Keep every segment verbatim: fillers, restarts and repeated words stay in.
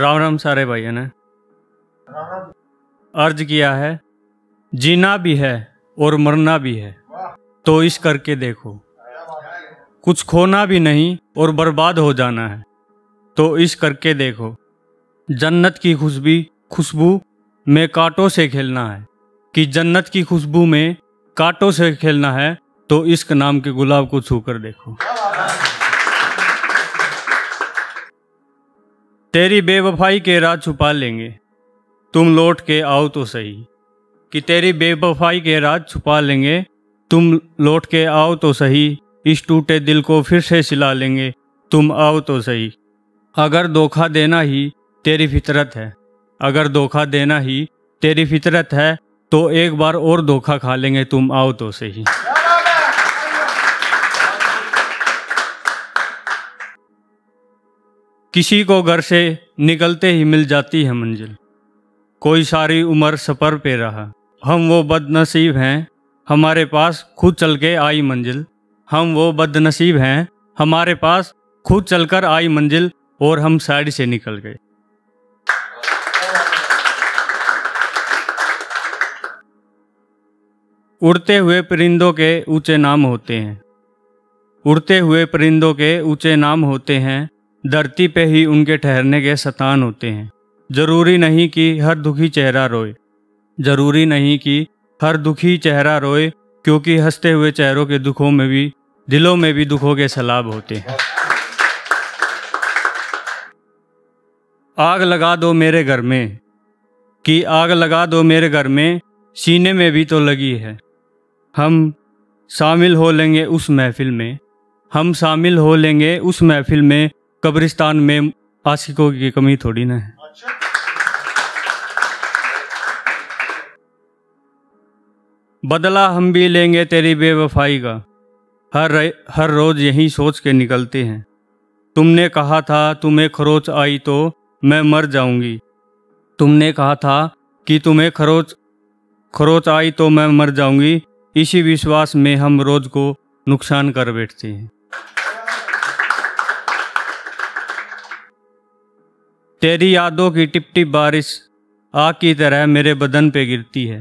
राम राम सारे भाइयों ने अर्ज किया है, जीना भी है और मरना भी है, तो इस करके देखो। कुछ खोना भी नहीं और बर्बाद हो जाना है, तो इस करके देखो। जन्नत की खुशबू खुशबू में कांटों से खेलना है, कि जन्नत की खुशबू में कांटों से खेलना है, तो इश्क नाम के गुलाब को छूकर देखो। तेरी बेवफाई के राज छुपा लेंगे, तुम लौट के आओ तो सही। कि तेरी बेवफाई के राज छुपा लेंगे, तुम लौट के आओ तो सही। इस टूटे दिल को फिर से सिला लेंगे, तुम आओ तो सही। अगर धोखा देना ही तेरी फितरत है, अगर धोखा देना ही तेरी फितरत है, तो एक बार और धोखा खा लेंगे, तुम आओ तो सही। किसी को घर से निकलते ही मिल जाती है मंजिल, कोई सारी उम्र सफ़र पे रहा। हम वो बदनसीब हैं, हमारे पास खुद चल के आई मंजिल। हम वो बदनसीब हैं, हमारे पास खुद चलकर आई मंजिल, और हम साइड से निकल गए। उड़ते हुए परिंदों के ऊंचे नाम होते हैं, उड़ते हुए परिंदों के ऊंचे नाम होते हैं। धरती पे ही उनके ठहरने के स्थान होते हैं। जरूरी नहीं कि हर दुखी चेहरा रोए, जरूरी नहीं कि हर दुखी चेहरा रोए, क्योंकि हंसते हुए चेहरों के दुखों में भी, दिलों में भी दुखों के सैलाब होते हैं। आग लगा दो मेरे घर में, कि आग लगा दो मेरे घर में, सीने में भी तो लगी है। हम शामिल हो लेंगे उस महफिल में, हम शामिल हो लेंगे उस महफिल में। कब्रिस्तान में आशिकों की कमी थोड़ी ना है। बदला हम भी लेंगे तेरी बेवफाई का, हर हर रोज यही सोच के निकलते हैं। तुमने कहा था तुम्हें खरोच आई तो मैं मर जाऊंगी, तुमने कहा था कि तुम्हें खरोच खरोच आई तो मैं मर जाऊंगी। इसी विश्वास में हम रोज को नुकसान कर बैठते हैं। तेरी यादों की टिपटिप बारिश आग की तरह मेरे बदन पे गिरती है।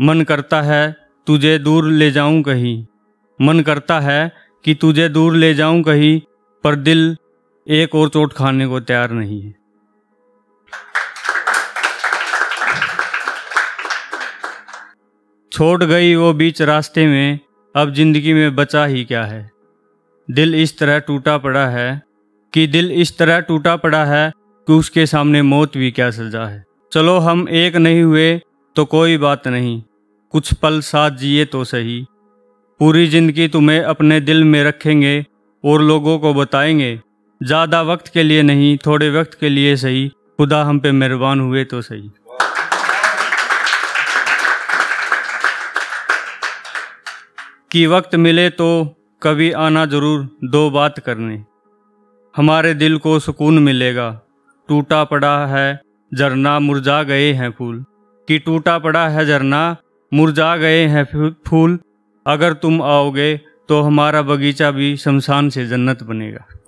मन करता है तुझे दूर ले जाऊं कहीं, मन करता है कि तुझे दूर ले जाऊं कहीं, पर दिल एक और चोट खाने को तैयार नहीं है। छोड़ गई वो बीच रास्ते में, अब जिंदगी में बचा ही क्या है। दिल इस तरह टूटा पड़ा है, कि दिल इस तरह टूटा पड़ा है, कि उसके सामने मौत भी क्या सजा है। चलो हम एक नहीं हुए तो कोई बात नहीं, कुछ पल साथ जिए तो सही। पूरी ज़िंदगी तुम्हें अपने दिल में रखेंगे और लोगों को बताएंगे, ज़्यादा वक्त के लिए नहीं थोड़े वक्त के लिए सही। खुदा हम पे मेहरबान हुए तो सही। कि वक्त मिले तो कभी आना ज़रूर दो बात करने, हमारे दिल को सुकून मिलेगा। टूटा पड़ा है झरना मुरझा गए हैं फूल, कि टूटा पड़ा है झरना मुरझा गए हैं फूल। अगर तुम आओगे तो हमारा बगीचा भी शमशान से जन्नत बनेगा।